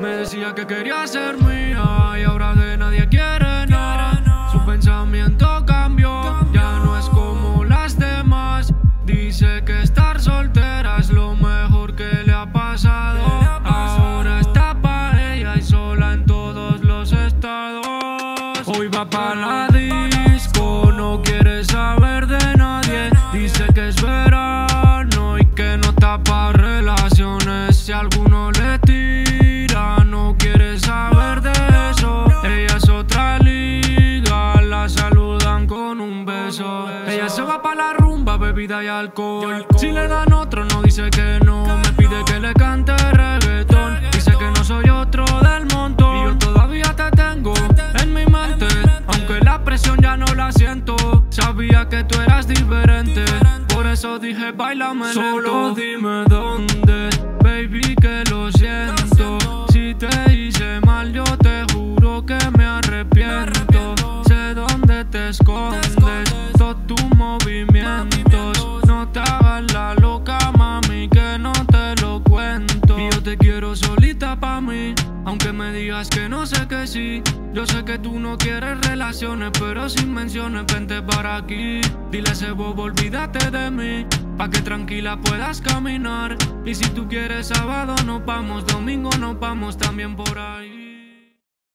Me decía que quería ser mía y ahora de nadie quiere nada. Su pensamiento cambió, ya no es como las demás. Dice que estar soltera es lo mejor que le ha pasado. Ahora está pa' ella y sola en todos los estados. Hoy va pa' la disco, no quiere saber de nadie. Dice que es verano y que no está pa' relaciones. Si alguno le tira, no quiere saber de eso. Ella es otra liga, la saludan con un beso. Ella se va pa' la rumba, bebida y alcohol. Si le dan otro, no dice que no. Me pide que le cante reggaetón. Dice que no soy otro del montón. Y yo todavía te tengo en mi mente, aunque la presión ya no la siento. Sabía que tú eras diferente, por eso dije bailame lento. Solo dime dónde, baby, que lo siento. Si te hice mal, yo te juro que me arrepiento. Sé dónde te escondes, todos tus movimientos. No te hagas la loca, mami, que no te lo cuento. Y yo te quiero solita pa' mí, aunque me digas que no sé que sí. Yo sé que tú no quieres relaciones, pero sin menciones vente para aquí. Dile a ese bobo, olvídate de mí, pa' que tranquila puedas caminar. Y si tú quieres sábado nos vamos, domingo nos vamos también por ahí.